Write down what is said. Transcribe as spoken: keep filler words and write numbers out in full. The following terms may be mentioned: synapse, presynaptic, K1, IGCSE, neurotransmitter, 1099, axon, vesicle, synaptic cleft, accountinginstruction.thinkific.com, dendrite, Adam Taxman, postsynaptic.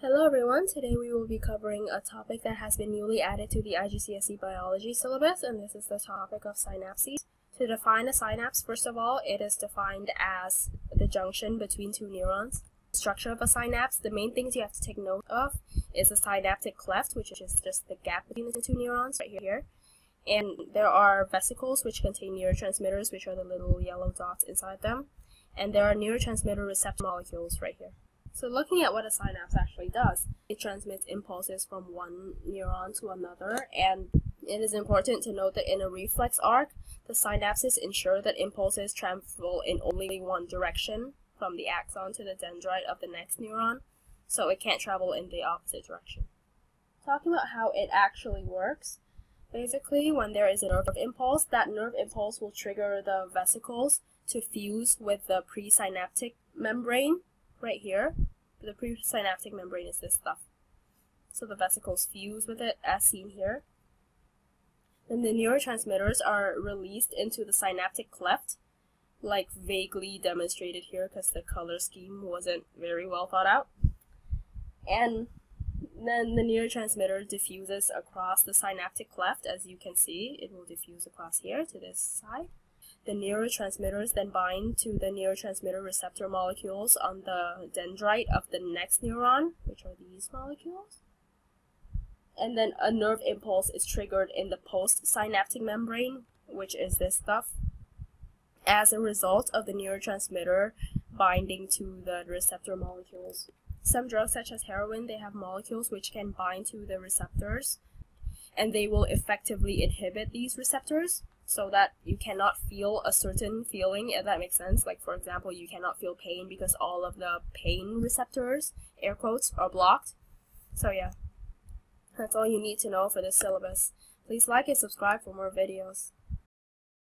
Hello everyone, today we will be covering a topic that has been newly added to the I G C S E biology syllabus, and this is the topic of synapses. To define a synapse, first of all, it is defined as the junction between two neurons. The structure of a synapse, the main things you have to take note of is a synaptic cleft, which is just the gap between the two neurons right here. And there are vesicles which contain neurotransmitters, which are the little yellow dots inside them. And there are neurotransmitter receptor molecules right here. So looking at what a synapse actually does, it transmits impulses from one neuron to another, and it is important to note that in a reflex arc, the synapses ensure that impulses travel in only one direction from the axon to the dendrite of the next neuron, so it can't travel in the opposite direction. Talking about how it actually works, basically when there is a nerve impulse, that nerve impulse will trigger the vesicles to fuse with the presynaptic membrane right here. The presynaptic membrane is this stuff. So the vesicles fuse with it as seen here. Then the neurotransmitters are released into the synaptic cleft, like vaguely demonstrated here because the color scheme wasn't very well thought out. And then the neurotransmitter diffuses across the synaptic cleft. As you can see, it will diffuse across here to this side. The neurotransmitters then bind to the neurotransmitter receptor molecules on the dendrite of the next neuron, which are these molecules. And then a nerve impulse is triggered in the postsynaptic membrane, which is this stuff, as a result of the neurotransmitter binding to the receptor molecules. Some drugs, such as heroin, they have molecules which can bind to the receptors, and they will effectively inhibit these receptors, so that you cannot feel a certain feeling, if that makes sense. Like, for example, you cannot feel pain because all of the pain receptors, air quotes, are blocked. So yeah, that's all you need to know for this syllabus. Please like and subscribe for more videos.